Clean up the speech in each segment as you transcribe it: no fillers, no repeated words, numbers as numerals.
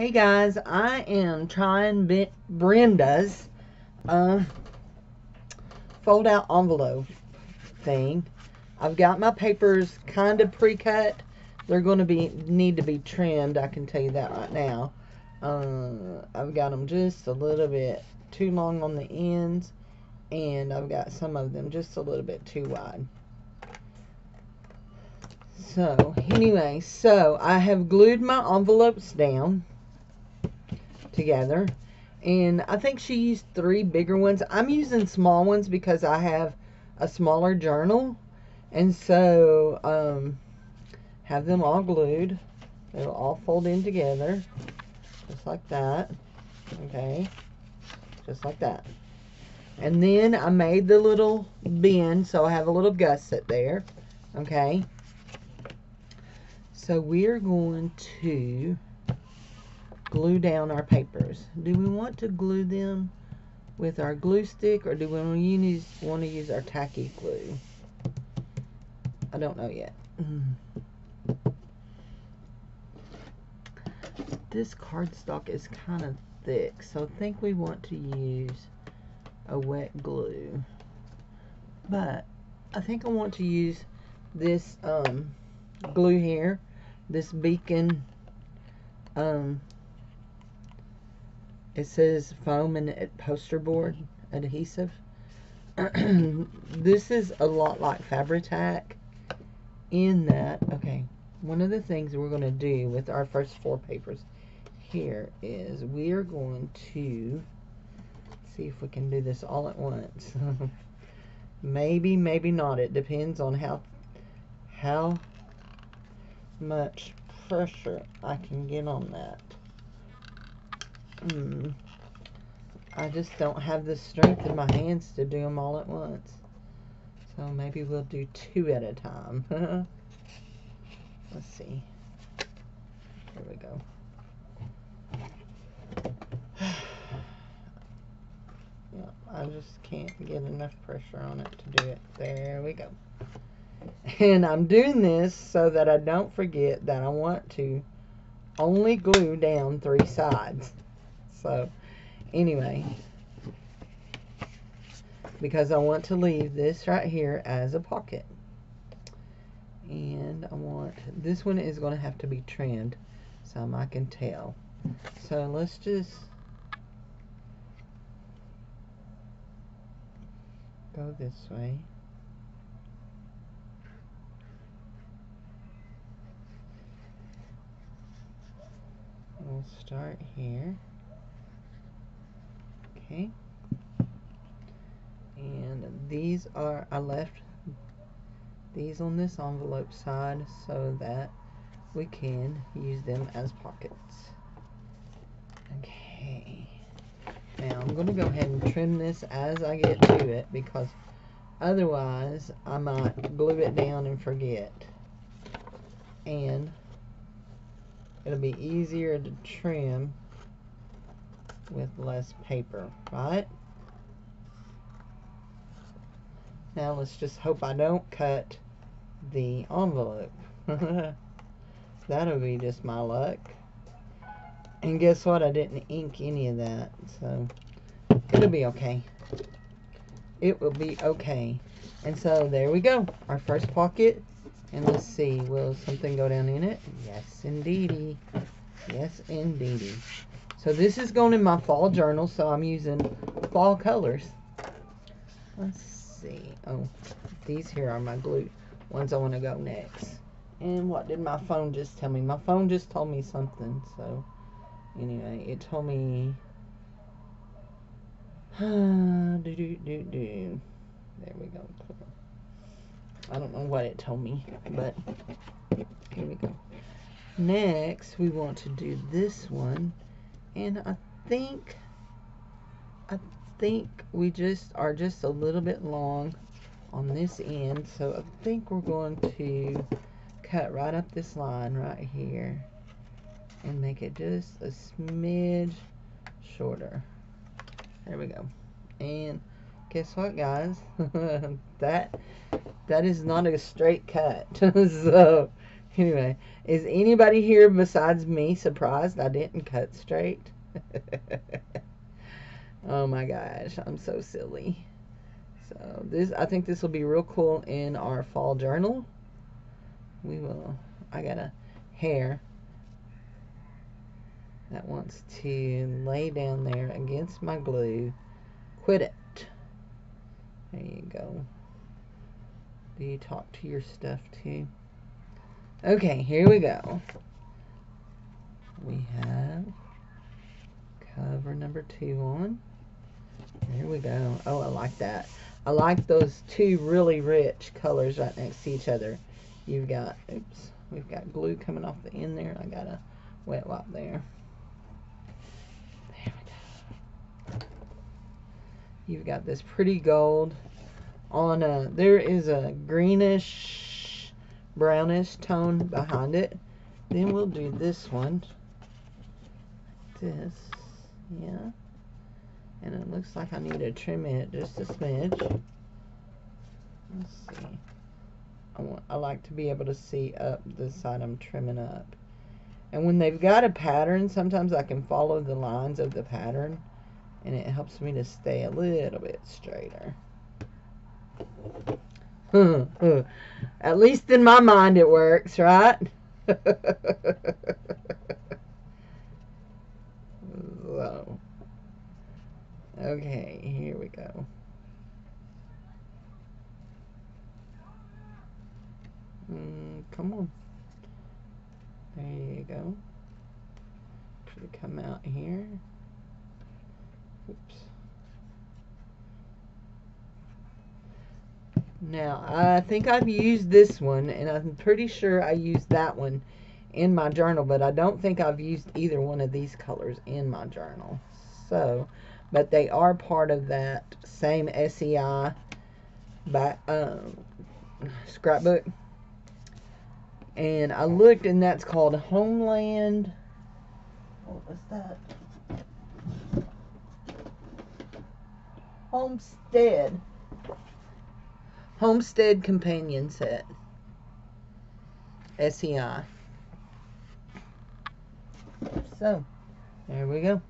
Hey guys, I am trying Brenda's fold out envelope thing. I've got my papers kind of pre-cut. They're going to need to be trimmed, I can tell you that right now. I've got them just a little bit too long on the ends, and I've got some of them just a little bit too wide. So anyway, so I have glued my envelopes down together, and I think she used 3 bigger ones. I'm using small ones because I have a smaller journal, and so have them all glued. They'll all fold in together just like that. Okay, just like that. And then I made the little bin, so I have a little gusset there. Okay, so we're going to glue down our papers. Do we want to glue them with our glue stick, or do we want to use our tacky glue? I don't know yet. This cardstock is kind of thick, so I think we want to use a wet glue. But I think I want to use this glue here, this Beacon. It says foam and poster board adhesive. This is a lot like Fabri-Tac in that. Okay, one of the things we're going to do with our first 4 papers here is we're going to see if we can do this all at once. Maybe, maybe not. It depends on how much pressure I can get on that. I just don't have the strength in my hands to do them all at once. So maybe we'll do 2 at a time. Let's see. There we go. Yep, I just can't get enough pressure on it to do it. There we go. And I'm doing this so that I don't forget that I want to only glue down 3 sides. So, anyway, because I want to leave this right here as a pocket. And I want, this one is going to have to be trimmed, some I can tell. So, let's just go this way. We'll start here. Okay, and these are, I left these on this envelope side so that we can use them as pockets. Okay, now I'm going to go ahead and trim this as I get to it, because otherwise I might glue it down and forget, and it'll be easier to trim with less paper, right? Now let's just hope I don't cut the envelope. That'll be just my luck. And guess what? I didn't ink any of that, so it'll be okay. It will be okay. And so there we go, our first pocket. And let's see, will something go down in it? Yes, indeedy. Yes, indeedy. So this is going in my fall journal, so I'm using fall colors. Let's see. Oh, these here are my glue ones I want to go next. And what did my phone just tell me? My phone just told me something. So anyway, it told me. There we go. I don't know what it told me, but here we go. Next, we want to do this one. And I think we just are just a little bit long on this end, so I think we're going to cut right up this line right here and make it just a smidge shorter. There we go. And guess what, guys? that is not a straight cut. So Anyway, is anybody here besides me surprised I didn't cut straight? Oh my gosh, I'm so silly. So this, I think this will be real cool in our fall journal. We will, I got a hair that wants to lay down there against my glue. Quit it. There you go. Do you talk to your stuff too? Okay, here we go. We have cover number 2 on. Here we go. Oh, I like that. I like those two really rich colors right next to each other. You've got, oops, we've got glue coming off the end there. I got a wet wipe there. There we go. You've got this pretty gold on a, there is a greenish, brownish tone behind it. Then we'll do this one. This, yeah. And it looks like I need to trim it just a smidge. Let's see. I like to be able to see up the side I'm trimming up. And when they've got a pattern, sometimes I can follow the lines of the pattern. And it helps me to stay a little bit straighter. At least in my mind it works, right? So. Okay, here we go. Come on. There you go. Should come out here. Oops. Now, I think I've used this one, and I'm pretty sure I used that one in my journal, but I don't think I've used either one of these colors in my journal. So... but they are part of that same SEI by, scrapbook. And I looked, and that's called Homeland. What was that? Homestead. Homestead Companion Set. SEI. So, there we go.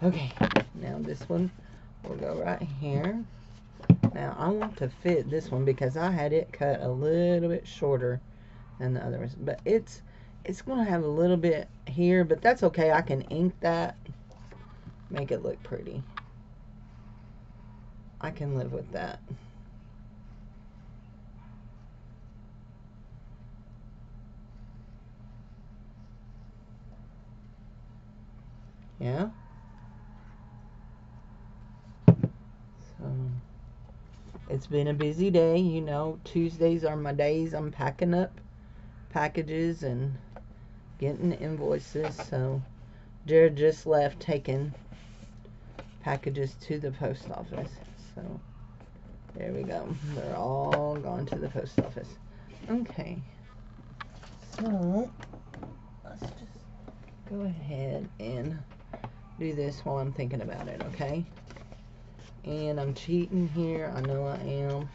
Okay, now this one will go right here. Now I want to fit this one because I had it cut a little bit shorter than the other ones. But it's going to have a little bit here, but that's okay. I can ink that, make it look pretty. I can live with that. Yeah. It's been a busy day, you know. Tuesdays are my days. I'm packing up packages and getting invoices. So Jared just left taking packages to the post office. So there we go. They're all gone to the post office. Okay. So let's just go ahead and do this while I'm thinking about it, okay? And I'm cheating here. I know I am.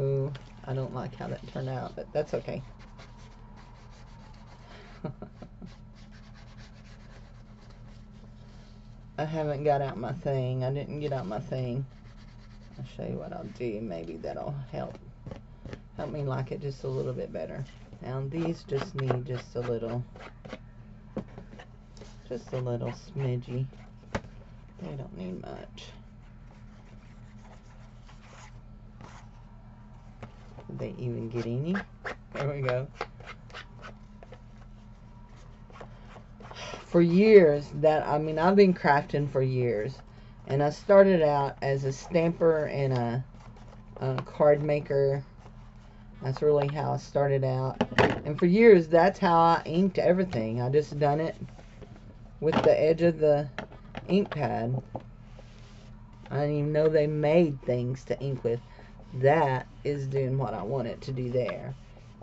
Ooh, I don't like how that turned out, but that's okay. I haven't got out my thing. I didn't get out my thing. I'll show you what I'll do. Maybe that'll help me like it just a little bit better. Now these just need just a little... just a little smidgy. They don't need much. Did they even get any? There we go. For years, I've been crafting for years. And I started out as a stamper and a card maker. That's really how I started out. And for years, that's how I inked everything. I just done it with the edge of the ink pad. I didn't even know they made things to ink with. That is doing what I want it to do there.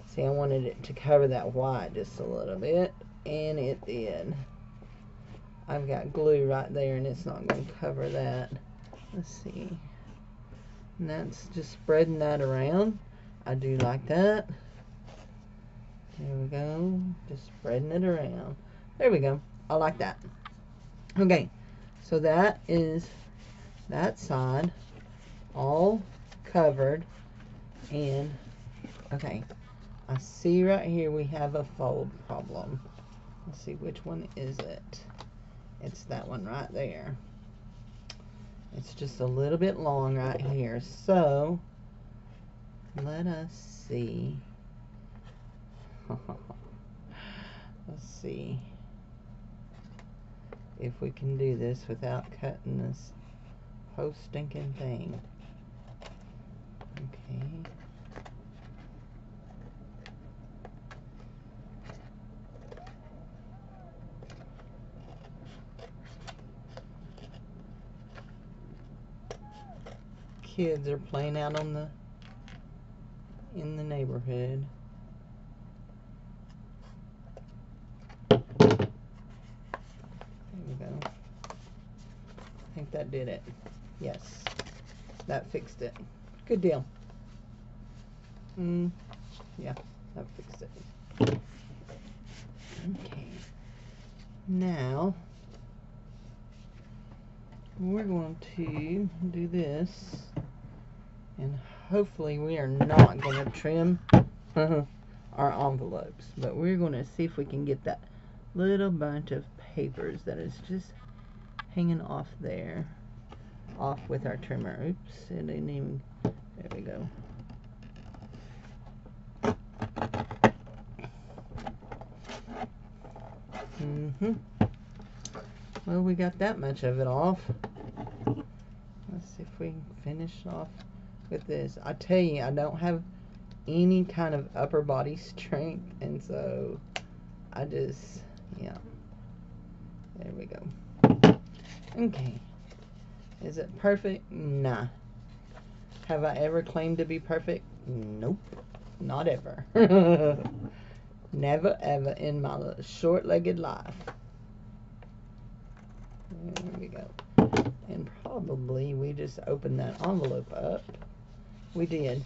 See, I wanted it to cover that white just a little bit, and it did. I've got glue right there, and it's not going to cover that. Let's see. and that's just spreading that around. I do like that. There we go, just spreading it around. There we go, I like that. Okay, so that is that side all covered. And okay, I see right here we have a fold problem. Let's see, which one is it? It's that one right there. It's just a little bit long right here. So let us see. Let's see if we can do this without cutting this whole stinking thing. Okay. Kids are playing out on the in the neighborhood. There we go. I think that did it. Yes, that fixed it. Good deal. Yeah, that fixed it. Okay. Now we're going to do this. And hopefully we are not going to trim our envelopes. But we're going to see if we can get that little bunch of papers that is just hanging off there. Off with our trimmer. Oops, it didn't even... There we go. Well, we got that much of it off. Let's see if we can finish off with this. I tell you, I don't have any kind of upper body strength, and so I just, yeah, there we go. Okay, is it perfect? Nah. Have I ever claimed to be perfect? Nope, not ever. Never ever in my short-legged life. There we go. And probably we just opened that envelope up. We did.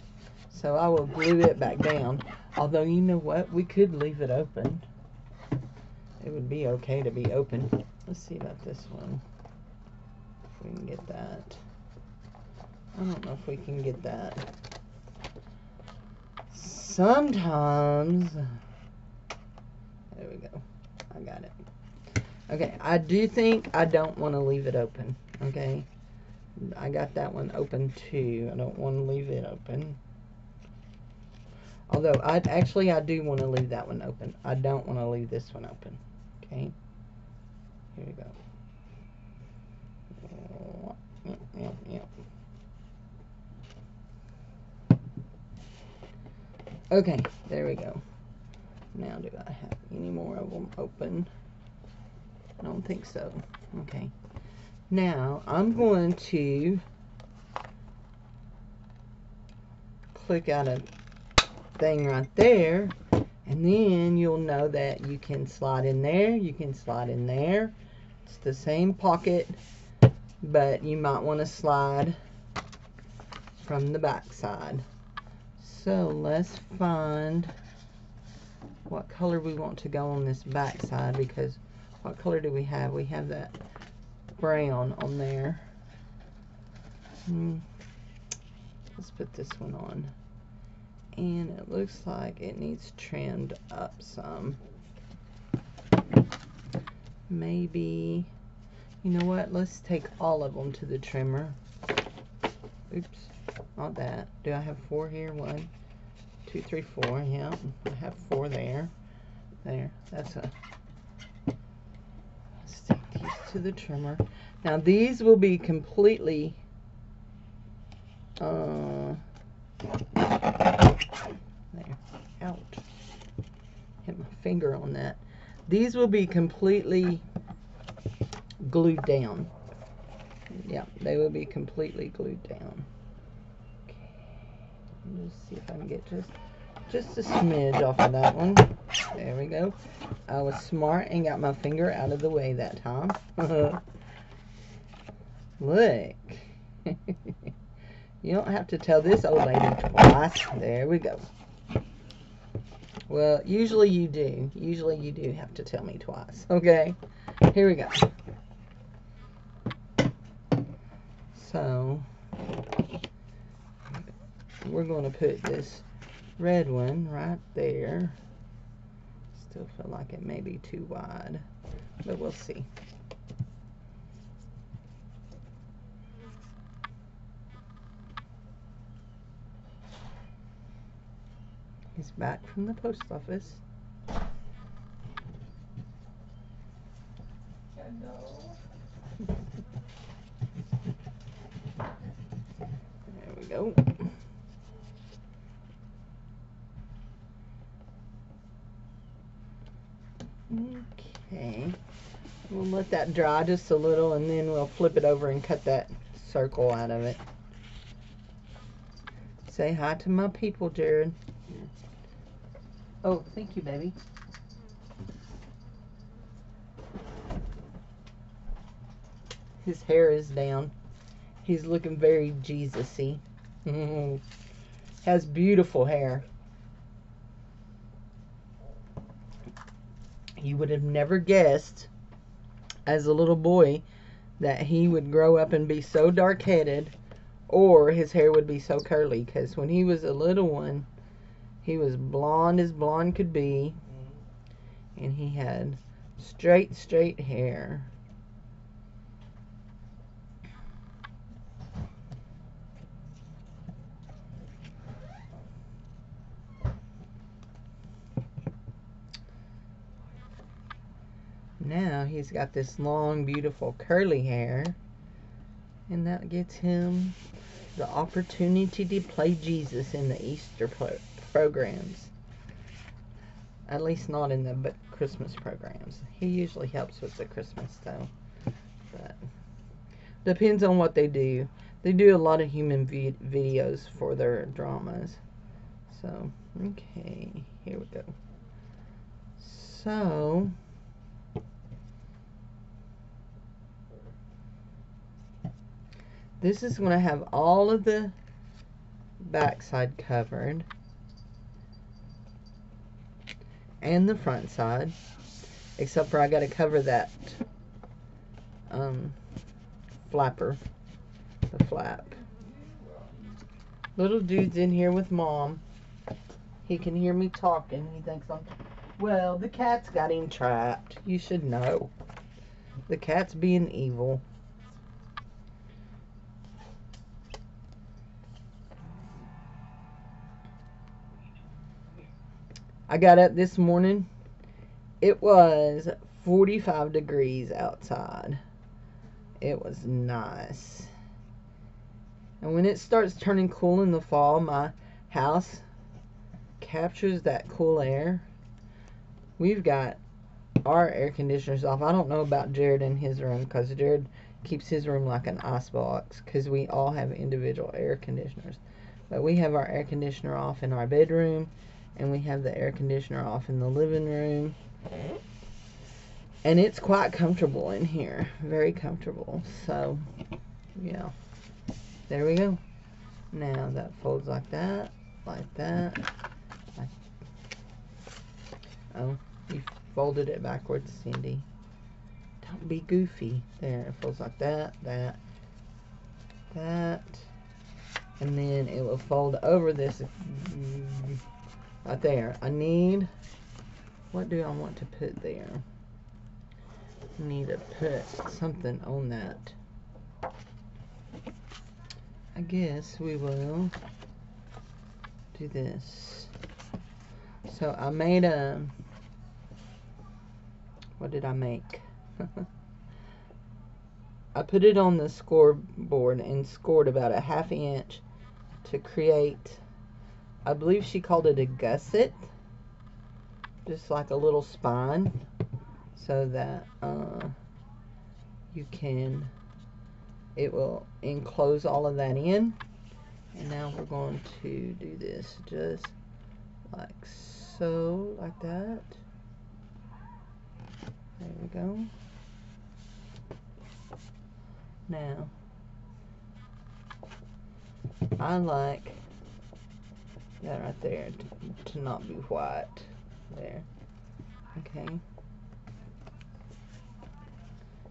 So I will glue it back down. Although, you know what? We could leave it open. It would be okay to be open. Let's see about this one. If we can get that. I don't know if we can get that. Sometimes. There we go. I got it. Okay, I do think I don't want to leave it open, okay? I got that one open too. I don't want to leave it open. Although, I do want to leave that one open. I don't want to leave this one open, okay? Here we go. Okay, there we go. Now, do I have any more of them open? I don't think so. Okay. Now, I'm going to click out a thing right there, and then you'll know that you can slide in there, you can slide in there. It's the same pocket, but you might want to slide from the back side. So, let's find what color we want to go on this back side, because what color do we have? We have that brown on there. Let's put this one on. And it looks like it needs trimmed up some. Maybe, you know what? Let's take all of them to the trimmer. Oops, not that. Do I have four here? 1, 2, 3, 4. Yeah, I have four there. There, that's a... to the trimmer. Now these will be completely there. Out. Hit my finger on that. These will be completely glued down. Yeah, they will be completely glued down. Okay. Let me see if I can get just a smidge off of that one. There we go. I was smart and got my finger out of the way that time. Look. You don't have to tell this old lady twice. There we go. Well, usually you do. Usually you do have to tell me twice. Okay? Here we go. So, we're going to put this red one right there. Still feel like it may be too wide, but we'll see. He's back from the post office. Hello. There we go. Okay. We'll let that dry just a little, and then we'll flip it over and cut that circle out of it. Say hi to my people, Jared. Oh, thank you, baby. His hair is down. He's looking very Jesus-y. Has beautiful hair. You would have never guessed as a little boy that he would grow up and be so dark-headed, or his hair would be so curly, because when he was a little one, he was blonde as blonde could be, and he had straight hair. Now he's got this long, beautiful curly hair, and that gets him the opportunity to play Jesus in the Easter programs, at least not in the Christmas programs. He usually helps with the Christmas though, but depends on what they do. They do a lot of human videos for their dramas. So okay, here we go. So this is going to have all of the backside covered and the front side, except for I got to cover that flapper, the flap. Little Dude's in here with Mom. He can hear me talking. He thinks I'm, well, the cat's got him trapped. You should know. The cat's being evil. I got up this morning, it was 45 degrees outside. It was nice. And when it starts turning cool in the fall, my house captures that cool air. We've got our air conditioners off. I don't know about Jared in his room, because Jared keeps his room like an icebox, because we all have individual air conditioners. But we have our air conditioner off in our bedroom, and we have the air conditioner off in the living room. And it's quite comfortable in here. Very comfortable. So, yeah. There we go. Now that folds like that. Like that. Like... Oh, you folded it backwards, Cindy. Don't be goofy. There, it folds like that. That. That. And then it will fold over this... Right there. I need, what do I want to put there? I need to put something on that. I guess we will do this. So I made a, what did I make? I put it on the scoreboard and scored about a half inch to create, I believe she called it a gusset, just like a little spine, so that you can, it will enclose all of that in. And now we're going to do this just like so, like that. There we go. Now I like that right there to not be white there. Okay.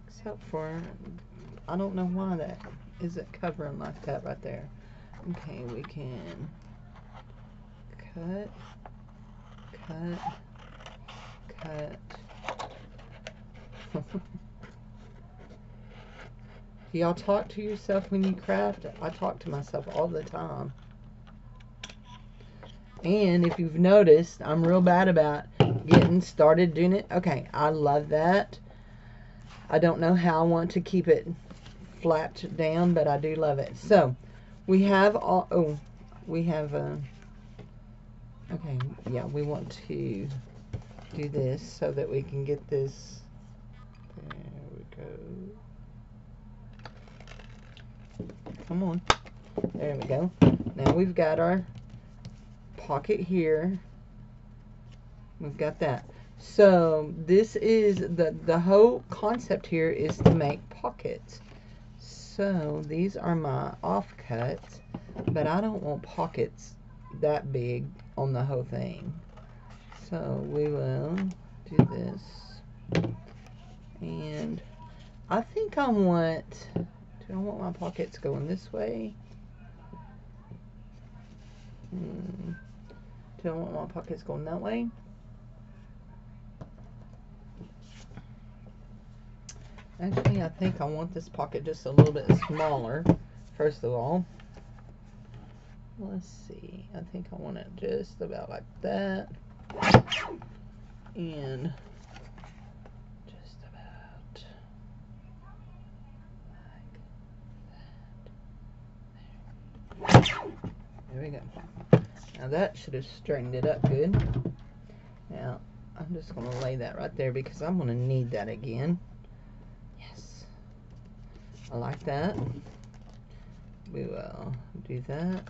Except for, I don't know why that isn't covering like that right there. Okay, we can cut. Do y'all talk to yourself when you craft? I talk to myself all the time. And if you've noticed, I'm real bad about getting started doing it. Okay, I love that. I don't know how I want to keep it flapped down, but I do love it. So, we have all... Oh, we have... okay, yeah, we want to do this so that we can get this... There we go. Come on. There we go. Now we've got our pocket here. We've got that. So this is the whole concept here is to make pockets. So these are my offcuts, but I don't want pockets that big on the whole thing. So we will do this. And I think I want... I don't want my pockets going this way. Do I want my pockets going that way? Actually, I think I want this pocket just a little bit smaller, first of all. Let's see. I think I want it just about like that. And... there we go. Now that should have straightened it up good. Now I'm just going to lay that right there because I'm going to need that again. Yes. I like that. We will do that.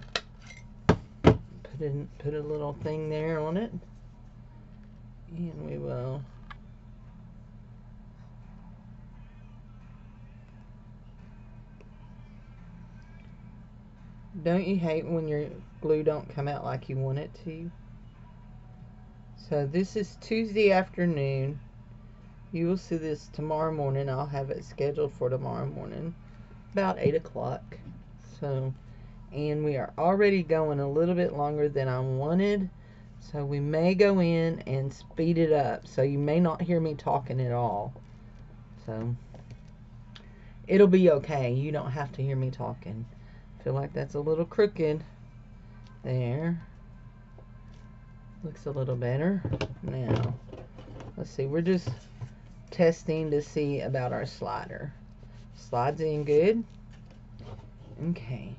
Put a little thing there on it. And we will... Don't you hate when your glue don't come out like you want it to? So this is Tuesday afternoon. You will see this tomorrow morning. I'll have it scheduled for tomorrow morning, about 8 o'clock. So, and we are already going a little bit longer than I wanted. So we may go in and speed it up. So you may not hear me talking at all. So it'll be okay. You don't have to hear me talking. Feel like that's a little crooked there. Looks a little better now. Let's see, we're just testing to see about our slider. Slides in good. Okay,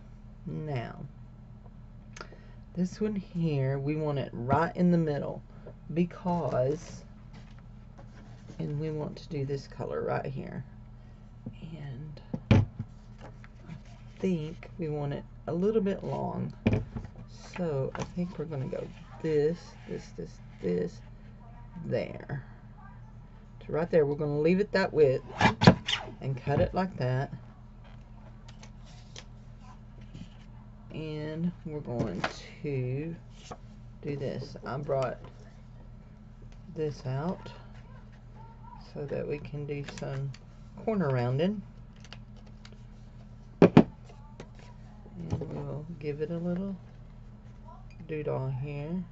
now this one here, we want it right in the middle because, and we want to do this color right here. And I think we want it a little bit long, so I think we're going to go this there to right there. We're going to leave it that width and cut it like that, and we're going to do this. I brought this out so that we can do some corner rounding. And we'll give it a little doodle here.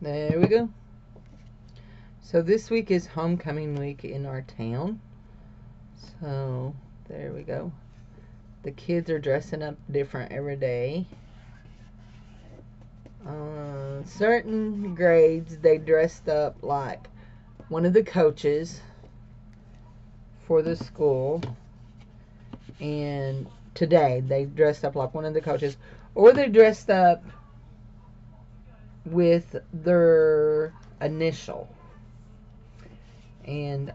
There we go. So this week is homecoming week in our town. So there we go. The kids are dressing up different every day. Certain grades, they dressed up like one of the coaches for the school. And today they dressed up like one of the coaches. Or they dressed up with their initial. and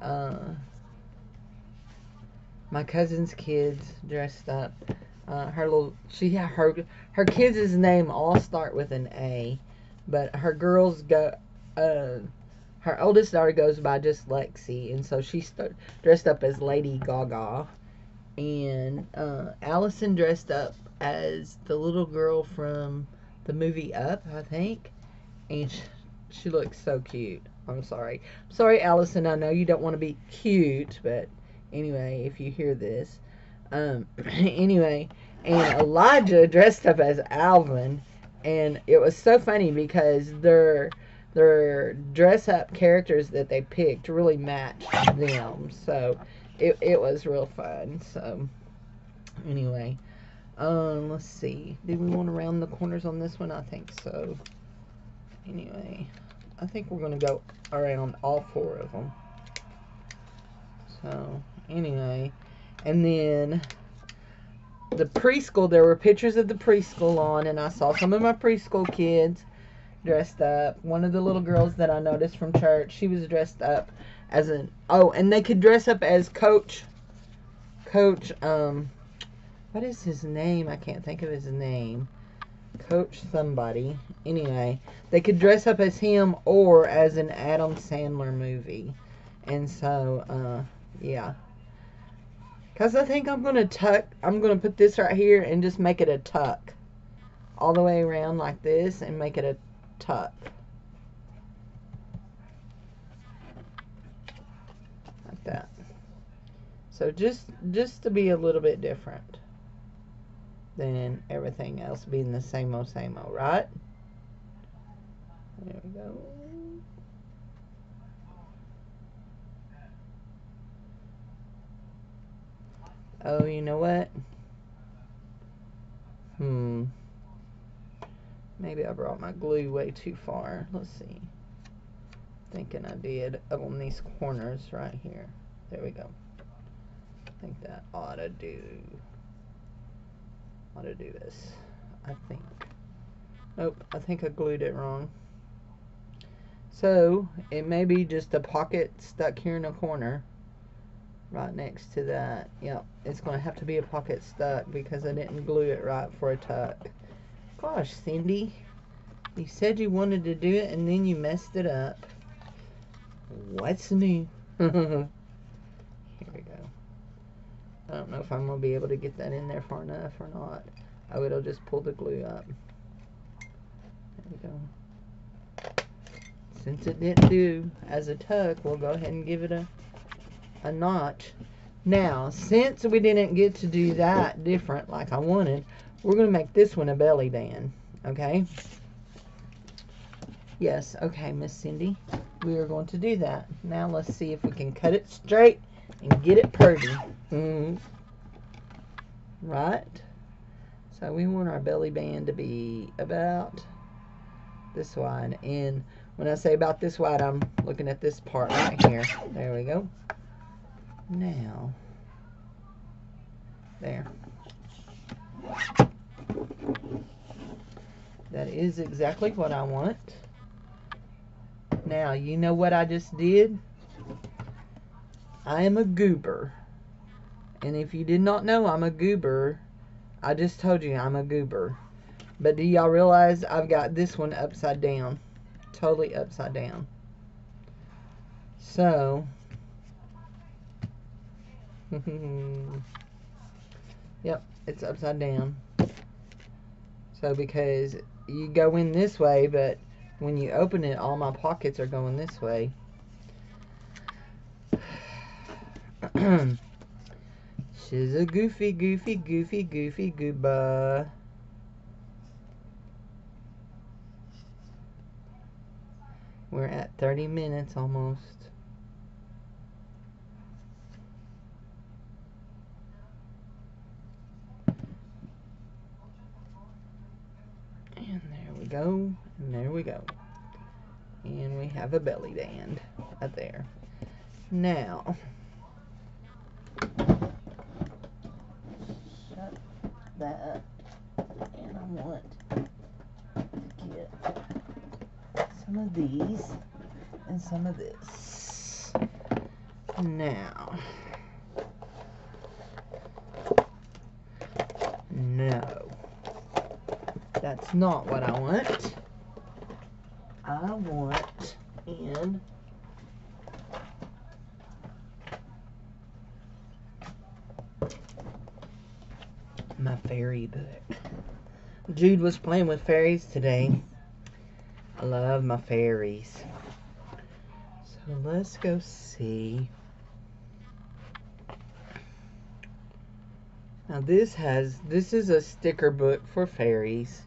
my cousin's kids dressed up. Her kids' name all start with an A, but her girls go. Her oldest daughter goes by just Lexi, and so she's dressed up as Lady Gaga, and Allison dressed up as the little girl from the movie Up, I think, and she looks so cute. I'm sorry, Allison. I know you don't want to be cute, but anyway, if you hear this, anyway, and Elijah dressed up as Alvin, and it was so funny because their dress-up characters that they picked really matched them, so it was real fun. So anyway, let's see. Did we want to round the corners on this one? I think so. Anyway, I think we're going to go around all four of them. So anyway, and then the preschool, there were pictures of the preschool on, and I saw some of my preschool kids dressed up. One of the little girls that I noticed from church, she was dressed up as and they could dress up as Coach, what is his name? I can't think of his name. Coach somebody. Anyway, they could dress up as him or as an Adam Sandler movie. And so, yeah. Because I think I'm going to put this right here and just make it a tuck. All the way around like this and make it a tuck. Like that. So just to be a little bit different than everything else being the same old, right? There we go. Oh, you know what? Maybe I brought my glue way too far. Let's see. Thinking I did up on these corners right here. There we go. I think that ought to do this. I think. Nope, I think I glued it wrong. So it may be just a pocket stuck here in a corner. Right next to that. Yep, it's going to have to be a pocket stuck because I didn't glue it right for a tuck. Gosh, Cindy, you said you wanted to do it and then you messed it up. What's new? Here we go. I don't know if I'm going to be able to get that in there far enough or not. Oh, it'll just pull the glue up. There we go. Since it didn't do as a tuck, we'll go ahead and give it a notch. Now, since we didn't get to do that different like I wanted, we're going to make this one a belly band, okay? Yes, okay, Miss Cindy. We are going to do that. Now, let's see if we can cut it straight and get it pretty. Right? So, we want our belly band to be about this wide. And when I say about this wide, I'm looking at this part right here. There we go. Now, there. That is exactly what I want. Now, you know what I just did? I am a goober. And if you did not know I'm a goober, I just told you I'm a goober. But do y'all realize I've got this one upside down? Totally upside down. So, yep, it's upside down. So because you go in this way, but when you open it, all my pockets are going this way. She's a goofy gooba. We're at 30 minutes almost. Go, and there we go, and we have a belly band right there. Now, shut that up, and I want to get some of these and some of this. Now. No. That's not what I want. I want in... my fairy book. Jude was playing with fairies today. I love my fairies. So let's go see. Now this is a sticker book for fairies.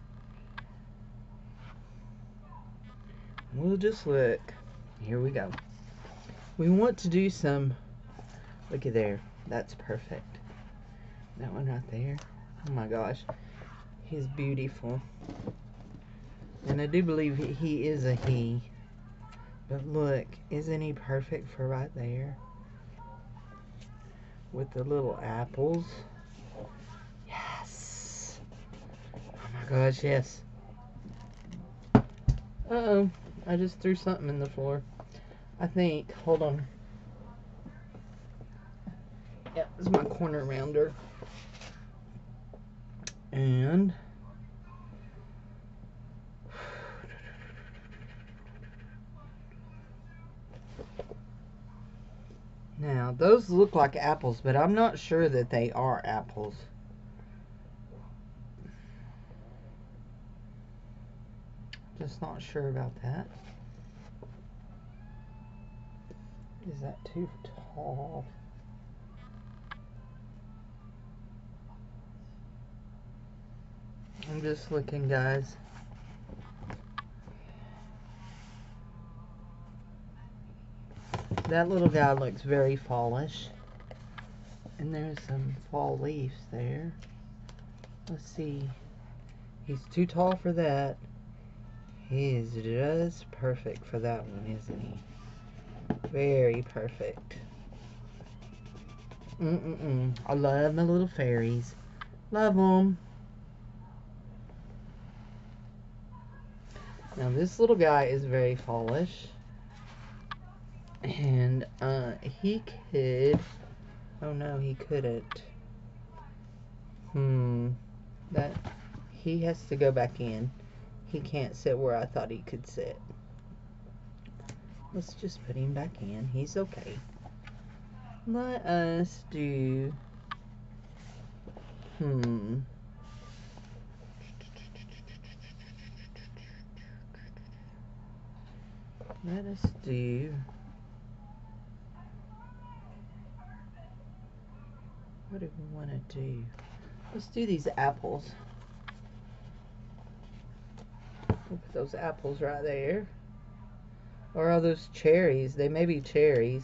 We'll just look. Here we go. We want to do some, looky there. That's perfect. That one right there. Oh my gosh. He's beautiful. And I do believe he is a he. But look, isn't he perfect for right there? With the little apples. Yes. Oh my gosh, yes. Uh-oh. I just threw something in the floor. I think. Hold on. Yep, it's my corner rounder. And now those look like apples, but I'm not sure that they are apples. Just not sure about that. Is that too tall? I'm just looking, guys. That little guy looks very fallish. And there's some fall leaves there. Let's see. He's too tall for that. He is just perfect for that one, isn't he? Very perfect. I love my little fairies. Love them. Now this little guy is very fallish, and he could, oh no, he couldn't, that, he has to go back in. He can't sit where I thought he could sit. Let's just put him back in. He's okay. Let us do, let us do, what do we want to do? Let's do these apples. Look at those apples right there. Or are those cherries? They may be cherries.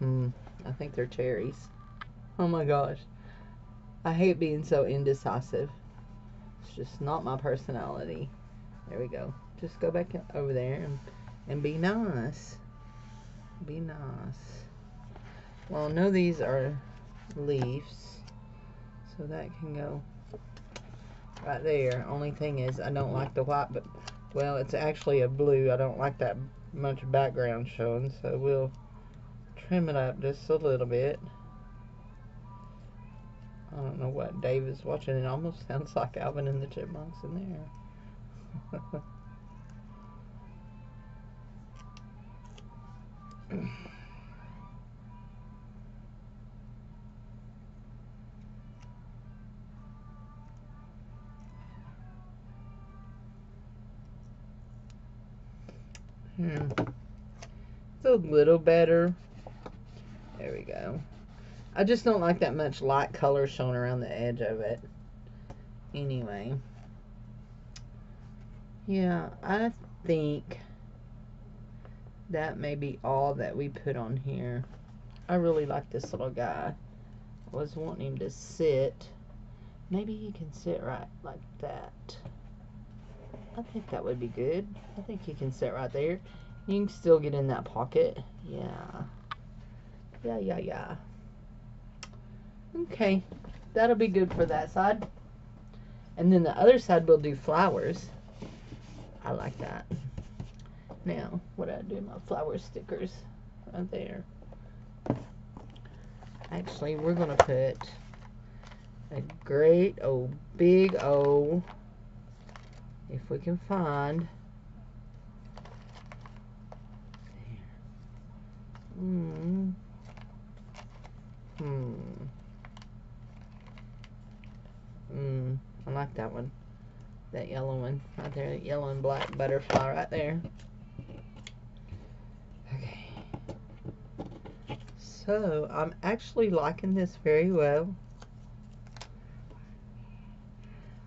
I think they're cherries. Oh my gosh. I hate being so indecisive. It's just not my personality. There we go. Just go back over there and be nice. Be nice. Well, no, these are leaves. So that can go right there. Only thing is, I don't like the white, but, well, it's actually a blue. I don't like that much background showing, so we'll trim it up just a little bit. I don't know what Dave is watching. It almost sounds like Alvin and the Chipmunks in there. It's a little better. There we go. I just don't like that much light color shown around the edge of it. Anyway. Yeah, I think that may be all that we put on here. I really like this little guy. I was wanting him to sit. Maybe he can sit right like that. I think that would be good. I think he can sit right there. You can still get in that pocket. Yeah. Yeah. Okay. That'll be good for that side. And then the other side we'll do flowers. I like that. Now, what do I do with my flower stickers? right there. Actually, we're gonna put a great old big O, if we can find. There. I like that one. That yellow one right there, that yellow and black butterfly right there. Okay. So, I'm actually liking this very well.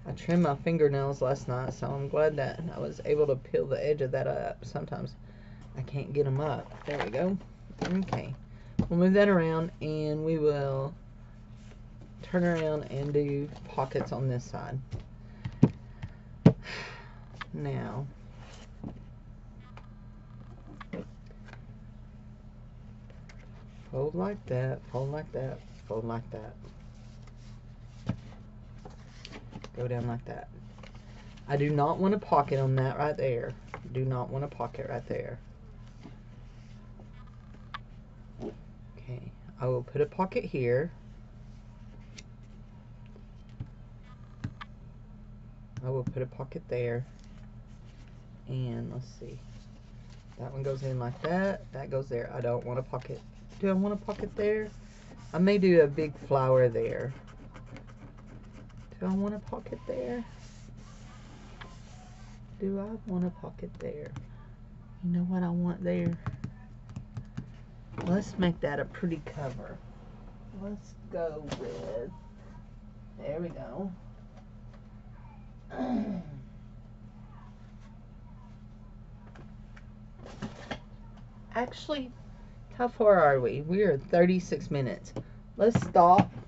I trimmed my fingernails last night, so I'm glad that I was able to peel the edge of that up. Sometimes I can't get them up. There we go. Okay. We'll move that around, and we will turn around and do pockets on this side. Now, fold like that, fold like that, fold like that. Go down like that. I do not want a pocket on that right there. Do not want a pocket right there. Okay, I will put a pocket here. I will put a pocket there. And let's see, that one goes in like that, that goes there. I don't want a pocket. Do I want a pocket there? I may do a big flower there. Do I want a pocket there? Do I want a pocket there? You know what I want there? Let's make that a pretty cover. Let's go with, there we go. Actually, how far are we? We are 36 minutes. Let's stop